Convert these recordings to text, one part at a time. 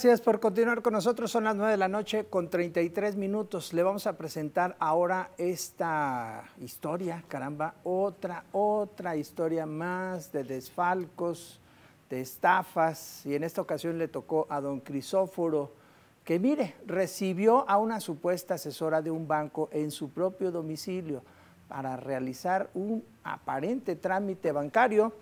Gracias por continuar con nosotros, son las 9:33 p.m. Le vamos a presentar ahora esta historia, caramba, otra historia más de desfalcos, de estafas, y en esta ocasión le tocó a don Crisóforo, que mire, recibió a una supuesta asesora de un banco en su propio domicilio para realizar un aparente trámite bancario.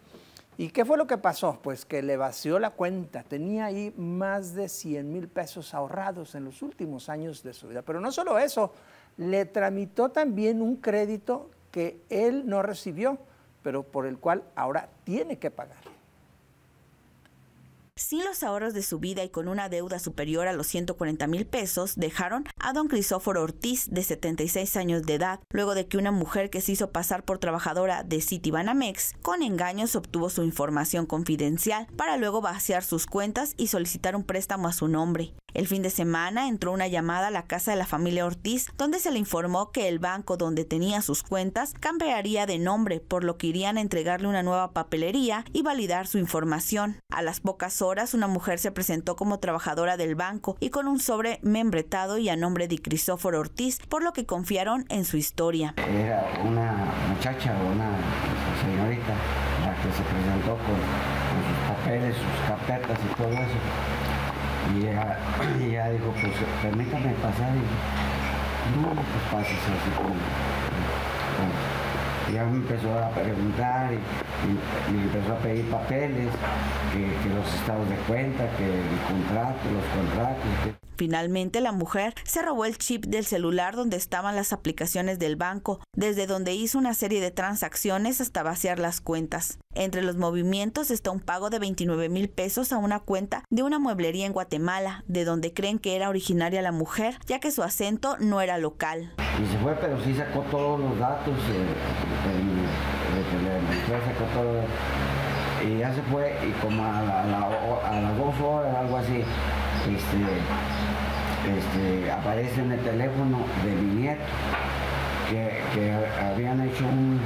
¿Y qué fue lo que pasó? Pues que le vació la cuenta. Tenía ahí más de 100,000 pesos ahorrados en los últimos años de su vida. Pero no solo eso, le tramitó también un crédito que él no recibió, pero por el cual ahora tiene que pagar. Sin los ahorros de su vida y con una deuda superior a los 140,000 pesos, dejaron a don Crisóforo Ortiz, de 76 años de edad, luego de que una mujer que se hizo pasar por trabajadora de Citibanamex con engaños obtuvo su información confidencial para luego vaciar sus cuentas y solicitar un préstamo a su nombre. El fin de semana entró una llamada a la casa de la familia Ortiz, donde se le informó que el banco donde tenía sus cuentas cambiaría de nombre, por lo que irían a entregarle una nueva papelería y validar su información. A las pocas horas, una mujer se presentó como trabajadora del banco y con un sobre membretado y a nombre de Crisóforo Ortiz, por lo que confiaron en su historia. Era una muchacha, una señorita, la que se presentó con sus papeles, sus carpetas y todo eso. Y ella dijo, pues permítame pasar. Y no, pues pases así como. Ella me empezó a preguntar y me empezó a pedir papeles, que los estados de cuenta, que el contrato, los contratos. Finalmente, la mujer se robó el chip del celular donde estaban las aplicaciones del banco, desde donde hizo una serie de transacciones hasta vaciar las cuentas. Entre los movimientos está un pago de 29,000 pesos a una cuenta de una mueblería en Guatemala, de donde creen que era originaria la mujer, ya que su acento no era local. Y se fue, pero sí sacó todos los datos, sacó todo, y ya se fue, y como a las 2 horas, algo así, aparece en el teléfono de mi nieto que habían hecho un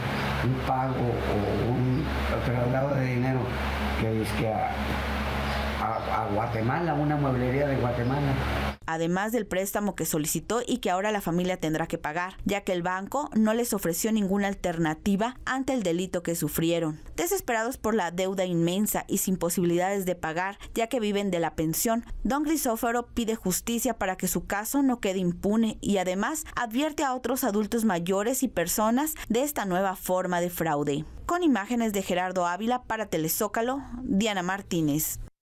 pago o un traslado de dinero que es que a Guatemala, una mueblería de Guatemala. Además del préstamo que solicitó y que ahora la familia tendrá que pagar, ya que el banco no les ofreció ninguna alternativa ante el delito que sufrieron. Desesperados por la deuda inmensa y sin posibilidades de pagar, ya que viven de la pensión, don Crisóforo pide justicia para que su caso no quede impune y además advierte a otros adultos mayores y personas de esta nueva forma de fraude. Con imágenes de Gerardo Ávila para Telezócalo, Diana Martínez.